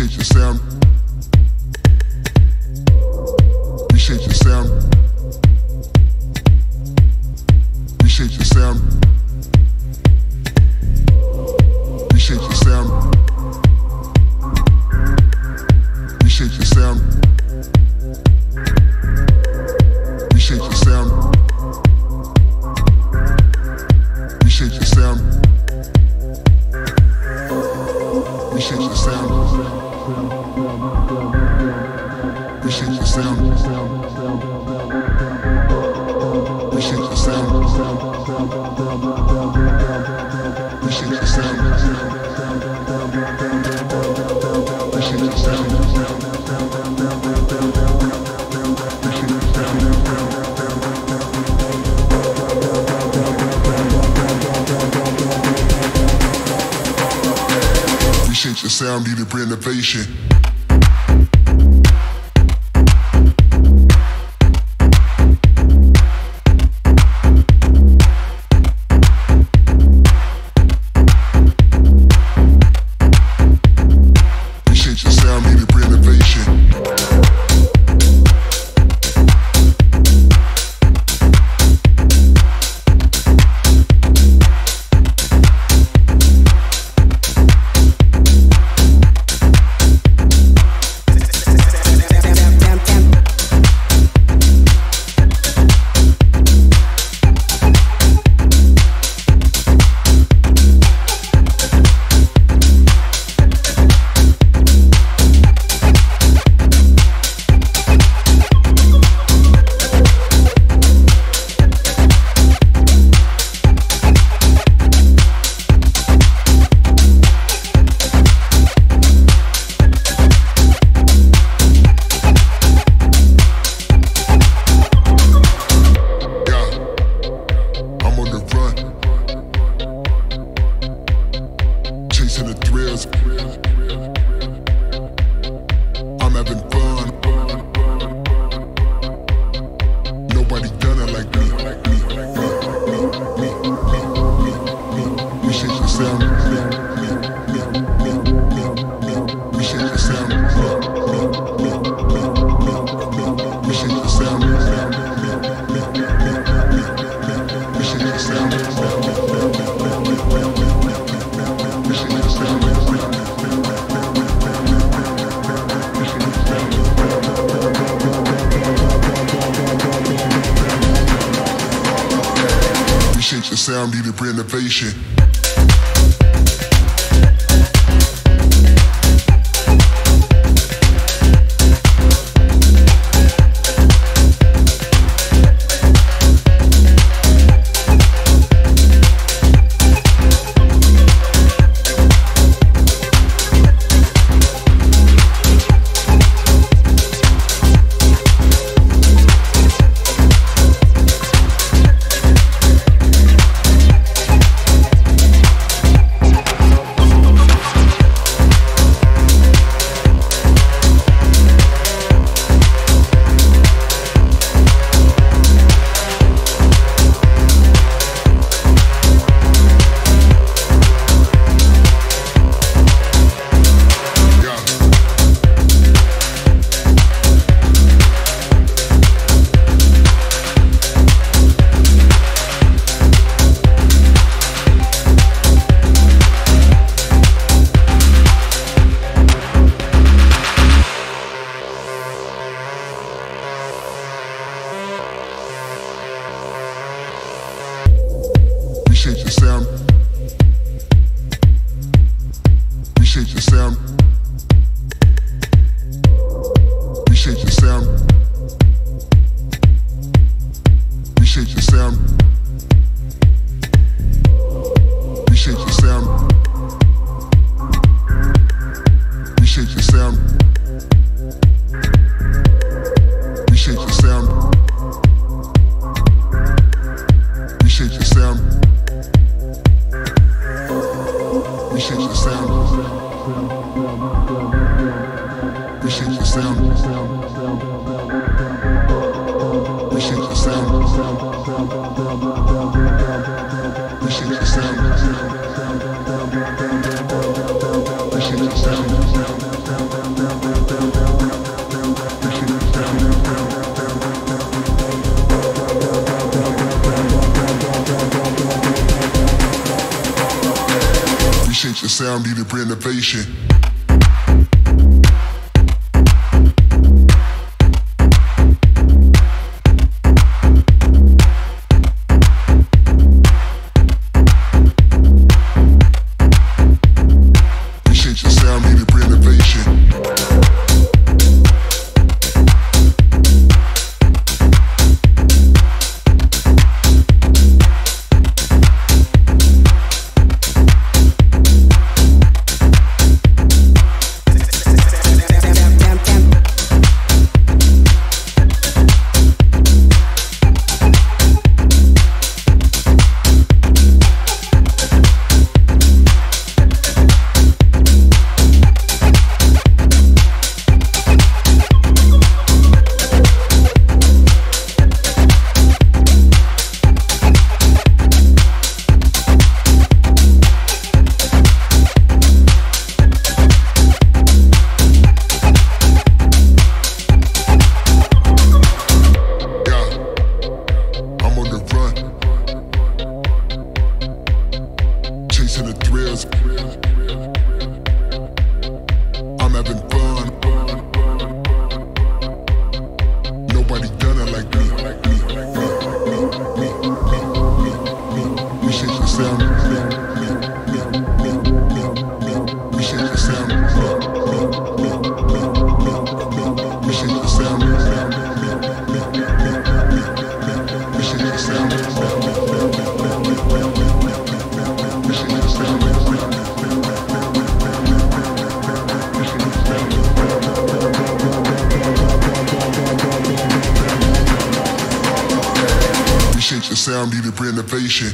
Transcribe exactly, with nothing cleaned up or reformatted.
Reshape your sound. Reshape your sound. Reshape your sound. Reshape your sound. Reshape your sound. Reshape your sound. Reshape your sound. Reshape your sound. Reshape your sound. Reshape your sound. Reshape your sound. Reshape your sound. Reshape your sound, needed renovation. Reshape your sound, needed renovation. Reshape your sound. Reshape your sound. Reshape your sound. Reshape your sound. Reshape your sound. Reshape your sound. Reshape your sound. Reshape your sound. Reshape your sound. Reshape your sound. Reshape your sound. Reshape your sound. Reshape your sound. Reshape the sound, need a renovation. The sound needed renovation.